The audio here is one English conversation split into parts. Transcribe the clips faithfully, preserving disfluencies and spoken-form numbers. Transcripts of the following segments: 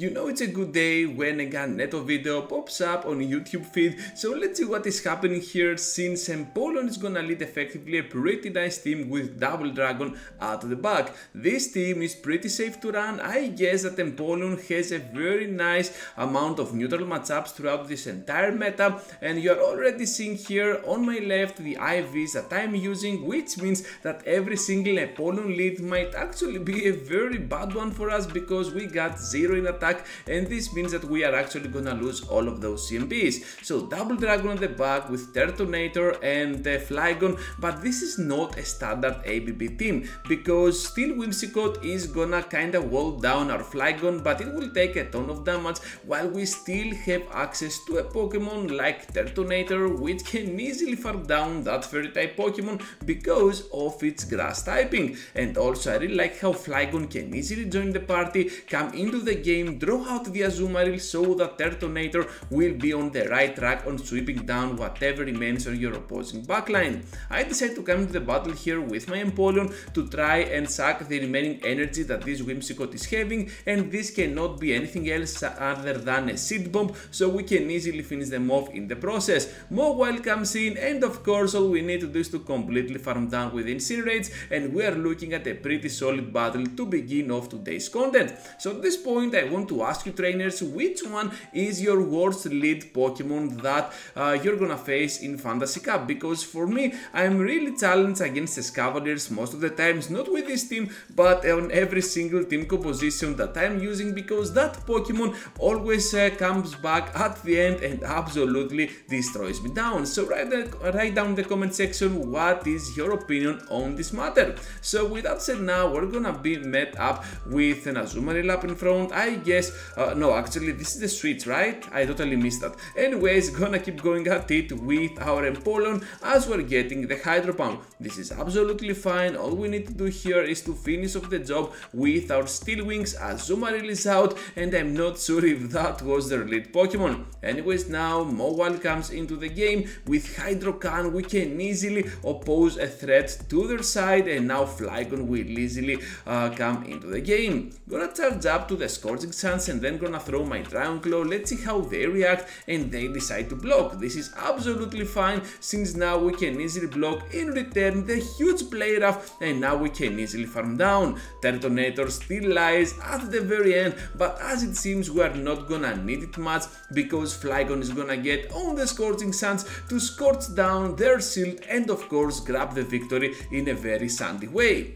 You know it's a good day when a Ganeto video pops up on YouTube feed, so let's see what is happening here, since Empoleon is gonna lead effectively a pretty nice team with Double Dragon at the back. This team is pretty safe to run. I guess that Empoleon has a very nice amount of neutral matchups throughout this entire meta, and you are already seeing here on my left the I Vs that I'm using, which means that every single Empoleon lead might actually be a very bad one for us because we got zero in attack, and this means that we are actually gonna lose all of those C M Bs. So Double Dragon at the back with Turtonator and uh, Flygon, but this is not a standard A B B team because still Whimsicott is gonna kinda wall down our Flygon, but it will take a ton of damage while we still have access to a Pokemon like Turtonator, which can easily farm down that fairy type Pokemon because of its grass typing. And also I really like how Flygon can easily join the party, come into the game, draw out the Azumarill, so that Turtonator will be on the right track on sweeping down whatever remains on your opposing backline. I decided to come into the battle here with my Empoleon to try and suck the remaining energy that this Whimsicott is having, and this cannot be anything else other than a seed bomb, so we can easily finish them off in the process. Mawile comes in, and of course all we need to do is to completely farm down with Incinerates, and we are looking at a pretty solid battle to begin off today's content. So at this point I want to ask you trainers, which one is your worst lead Pokemon that uh, you're gonna face in Fantasy Cup? Because for me, I'm really challenged against the Cavaliers most of the times, not with this team, but on every single team composition that I'm using, because that Pokemon always uh, comes back at the end and absolutely destroys me down. So write, the, write down in the comment section what is your opinion on this matter. So with that said, now we're gonna be met up with an Azumarill up in front. I guess Yes, uh, no, actually, this is the switch, right? I totally missed that. Anyways, gonna keep going at it with our Empoleon as we're getting the Hydro Pump. This is absolutely fine. All we need to do here is to finish off the job with our Steel Wings as Azumarill is out, and I'm not sure if that was their lead Pokemon. Anyways, now Mawile comes into the game with Hydro Cannon. We can easily oppose a threat to their side, and now Flygon will easily uh, come into the game. Gonna charge up to the Scorching Sands and then gonna throw my Dragon Claw. Let's see how they react, and they decide to block. This is absolutely fine, since now we can easily block in return the huge Play Rough, and now we can easily farm down. Turtonator still lies at the very end, but as it seems we are not gonna need it much because Flygon is gonna get on the Scorching Sands to scorch down their shield and of course grab the victory in a very sandy way.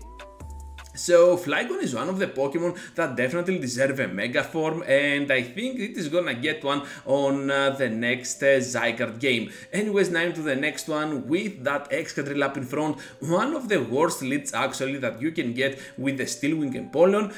So Flygon is one of the Pokemon that definitely deserve a Mega Form, and I think it is gonna get one on uh, the next uh, Zygarde game. Anyways, now to the next one with that Excadrill up in front. One of the worst leads actually that you can get with the Steel Wing Empoleon.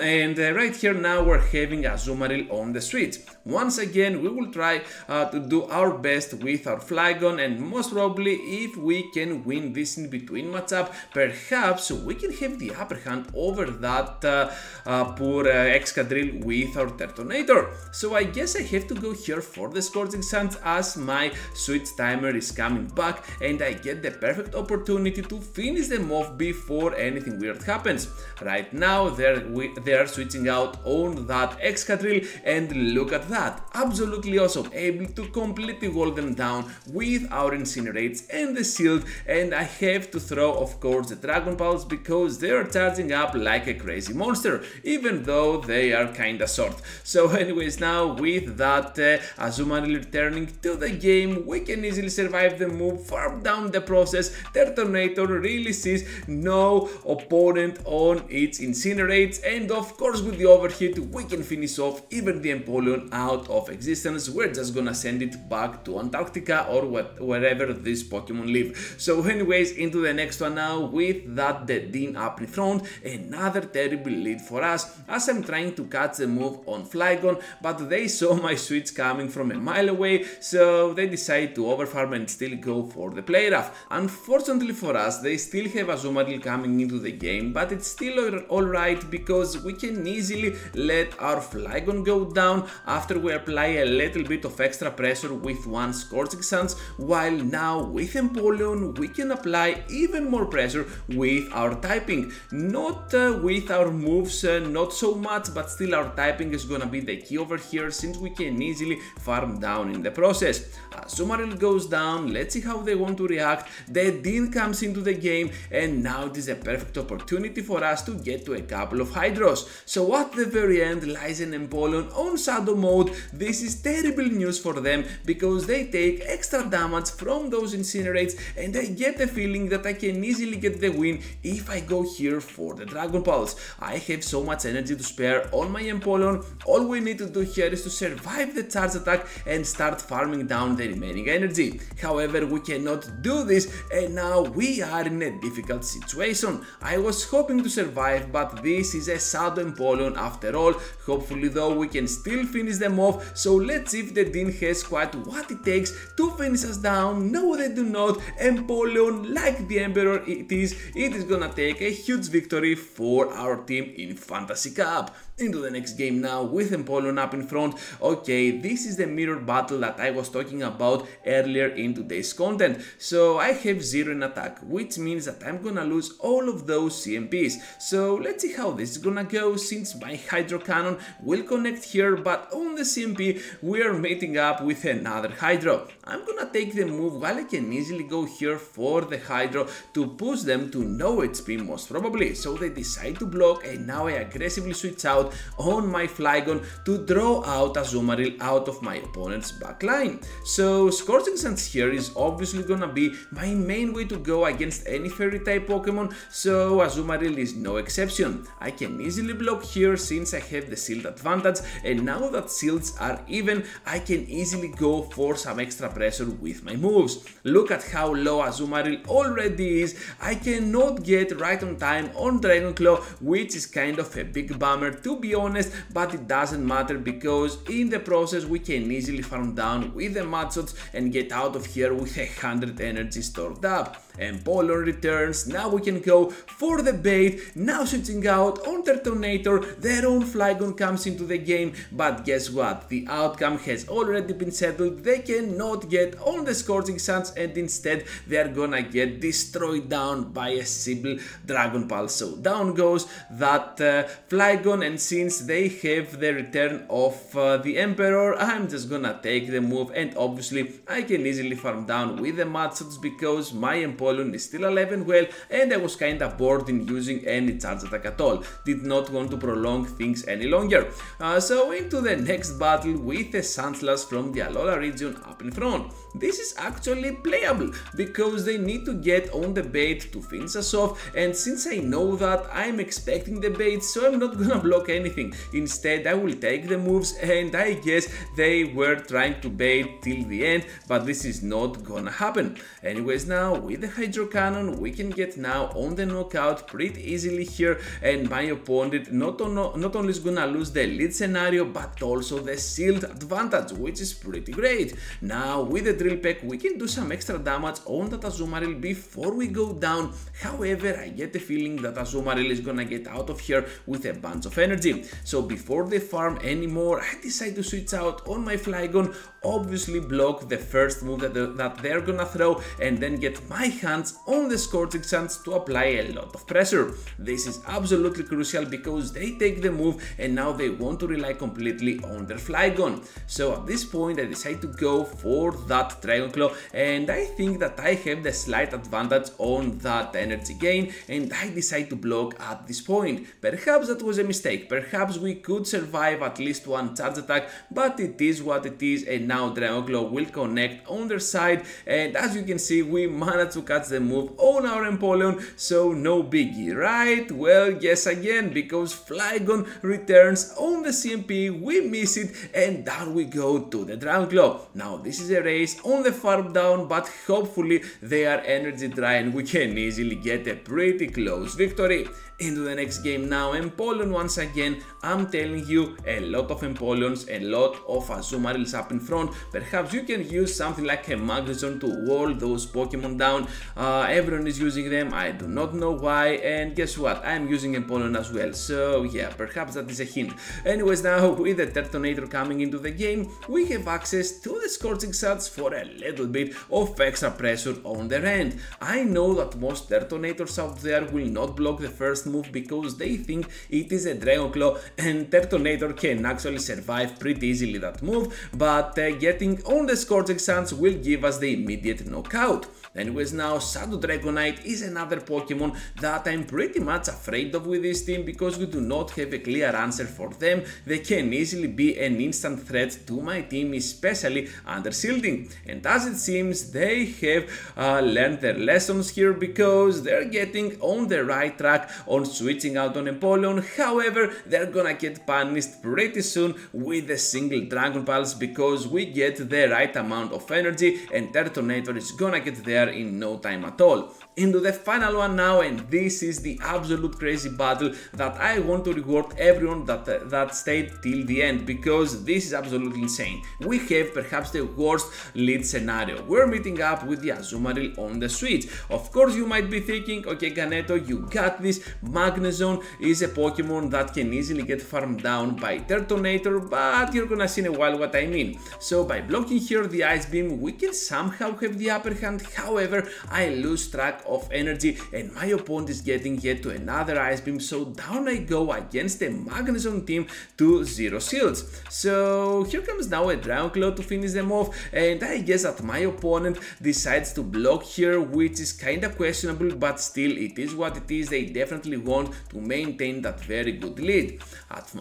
And uh, right here now we're having Azumarill on the switch. Once again we will try uh, to do our best with our Flygon, and most probably if we can win this in between matchup, perhaps we can have the upper hand over that uh, uh, poor uh, Excadrill with our Turtonator. So I guess I have to go here for the Scorching Sands as my switch timer is coming back, and I get the perfect opportunity to finish them off before anything weird happens. Right now they're, we, they're switching out on that Excadrill, and look at that, absolutely awesome, able to completely wall them down with our Incinerates and the shield, and I have to throw of course the Dragon Balls because they're charging up like a crazy monster, even though they are kinda short. So anyways, now with that uh, Azumarill returning to the game, we can easily survive the move, farm down the process. Turtonator really sees no opponent on its Incinerates, and of course with the Overheat we can finish off even the Empoleon out of existence. We're just gonna send it back to Antarctica or what, wherever this Pokemon live. So anyways, into the next one now with that Dedenne up in front, another terrible lead for us as I'm trying to catch the move on Flygon, but they saw my switch coming from a mile away, so they decide to overfarm and still go for the Play Rough. Unfortunately for us, they still have Azumarill coming into the game, but it's still alright because we can easily let our Flygon go down after we apply a little bit of extra pressure with one Scorching Sands, while now with Empoleon we can apply even more pressure with our typing. Not uh, with our moves, uh, not so much, but still our typing is gonna be the key over here since we can easily farm down in the process. Azumarill goes down, let's see how they want to react. The Dean comes into the game and now it is a perfect opportunity for us to get to a couple of Hydros. So at the very end lies an Empoleon on Shadow Mode. This is terrible news for them because they take extra damage from those Incinerates and I get the feeling that I can easily get the win if I go here for the Dragon Pulse. I have so much energy to spare on my Empoleon. All we need to do here is to survive the charge attack and start farming down the remaining energy. However, we cannot do this and now we are in a difficult situation. I was hoping to survive, but this is a Shadow Empoleon after all. Hopefully though we can still finish them off, so let's see if the Dean has quite what it takes to finish us down. No, they do not. Empoleon, like the Emperor it is, it is gonna take a huge victory for our team in Fantasy Cup. Into the next game now with Empoleon up in front. Okay, this is the mirror battle that I was talking about earlier in today's content. So I have zero in attack, which means that I'm gonna lose all of those C M Ps. So let's see how this is gonna go since my Hydro Cannon will connect here, but on the C M P we are meeting up with another Hydro. I'm gonna take the move while I can easily go here for the Hydro to push them to no H P most probably. So they decide to block and now I aggressively switch out on my Flygon to draw out Azumarill out of my opponent's backline. So Scorching Sands here is obviously gonna be my main way to go against any fairy type Pokemon, so Azumarill is no exception. I can easily block here since I have the shield advantage, and now that shields are even I can easily go for some extra pressure with my moves. Look at how low Azumarill already is. I cannot get right on time on Dragon Claw, which is kind of a big bummer to be honest, but it doesn't matter because in the process we can easily farm down with the matchups and get out of here with a hundred energy stored up. Empoleon returns, now we can go for the bait, now switching out on Turtonator, their own Flygon comes into the game, but guess what, the outcome has already been settled. They cannot get on the Scorching Sands and instead they are gonna get destroyed down by a simple Dragon Pulse. So down goes that uh, Flygon, and since they have the return of uh, the Emperor, I'm just gonna take the move and obviously I can easily farm down with the matchups because my Empoleon is still alive and well, and I was kinda bored in using any charge attack at all. Did not want to prolong things any longer. Uh, so into the next battle with a Sunslash from the Alola region up in front. This is actually playable because they need to get on the bait to finish us off, and since I know that I'm expecting the bait, so I'm not gonna block anything. Instead I will take the moves, and I guess they were trying to bait till the end, but this is not gonna happen. Anyways, now with the Hydro Cannon we can get now on the knockout pretty easily here, and my opponent not, on, not only is gonna lose the lead scenario but also the shield advantage, which is pretty great. Now with the Drill Pack we can do some extra damage on that Azumarill before we go down. However, I get the feeling that Azumarill is gonna get out of here with a bunch of energy, so before they farm anymore I decide to switch out on my Flygon, obviously block the first move that, the, that they're gonna throw, and then get my hands on the Scorching Sands to apply a lot of pressure. This is absolutely crucial because they take the move and now they want to rely completely on their Flygon. So at this point I decide to go for that Dragon Claw, and I think that I have the slight advantage on that energy gain, and I decide to block at this point. Perhaps that was a mistake, perhaps we could survive at least one charge attack, but it is what it is, and now Dragon Claw will connect on their side, and as you can see we managed to catch the move on our Empoleon, so no biggie, right? Well, yes again, because Flygon returns on the C M P, we miss it, and down we go to the Dragon Claw. Now this is a race on the farm down, but hopefully they are energy dry and we can easily get a pretty close victory. Into the next game now, Empoleon once again. I'm telling you, a lot of Empoleons, a lot of Azumarills up in front. Perhaps you can use something like a Magnezone to wall those Pokemon down. Uh, everyone is using them, I do not know why, and guess what, I'm using Empoleon as well, so yeah, perhaps that is a hint. Anyways, now with the Turtonator coming into the game, we have access to the Scorching Sands for a little bit of extra pressure on their end. I know that most Turtonators out there will not block the first advanced move because they think it is a Dragon Claw, and Turtonator can actually survive pretty easily that move, but uh, getting on the Scorching Sands will give us the immediate knockout. Anyways, now Shadow Dragonite is another Pokemon that I'm pretty much afraid of with this team because we do not have a clear answer for them. They can easily be an instant threat to my team, especially under shielding. And as it seems, they have uh, learned their lessons here because they're getting on the right track on switching out on Empoleon. However, they're gonna get punished pretty soon with a single Dragon Pulse because we get the right amount of energy and Turtonator is gonna get there in no time at all. Into the final one now, and this is the absolute crazy battle that I want to reward everyone that uh, that stayed till the end because this is absolutely insane. We have perhaps the worst lead scenario. We're meeting up with the Azumarill on the Switch. Of course, you might be thinking, okay Ganeto, you got this. Magnezone is a Pokemon that can easily get farmed down by Turtonator, but you're gonna see in a while what I mean. So by blocking here the Ice Beam, we can somehow have the upper hand. However, I lose track of energy and my opponent is getting yet to another Ice Beam, so down I go against a Magnezone team to zero shields. So here comes now a Dragon Claw to finish them off, and I guess that my opponent decides to block here, which is kind of questionable, but still it is what it is. They definitely want to maintain that very good lead.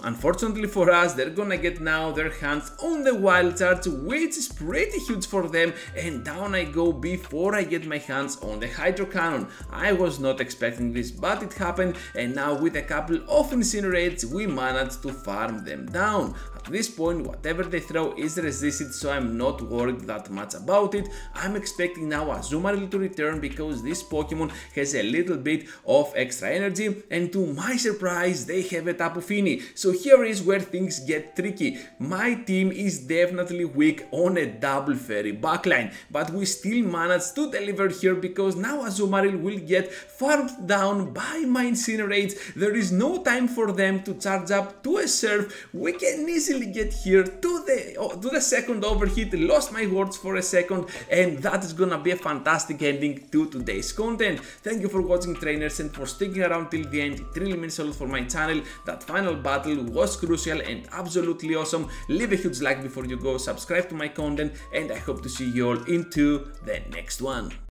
Unfortunately for us, they're gonna get now their hands on the Wild Charge, which is pretty huge for them, and down I go before I get my hands on the Hydro Cannon. I was not expecting this, but it happened, and now with a couple of Incinerates we managed to farm them down. At this point, whatever they throw is resisted, so I'm not worried that much about it. I'm expecting now Azumarill to return because this Pokemon has a little bit of extra energy, and to my surprise they have a Tapu Fini. So here is where things get tricky. My team is definitely weak on a double fairy backline, but we still managed to deliver here because now Azumarill will get farmed down by my Incinerates. There is no time for them to charge up to a Surf. We can easily get here to the, oh, to the second Overheat. Lost my words for a second, and that is gonna be a fantastic ending to today's content. Thank you for watching, trainers, and for sticking around till the end. It really means a lot for my channel. That final battle was crucial and absolutely awesome. Leave a huge like before you go, subscribe to my content, and I hope to see you all into the next one.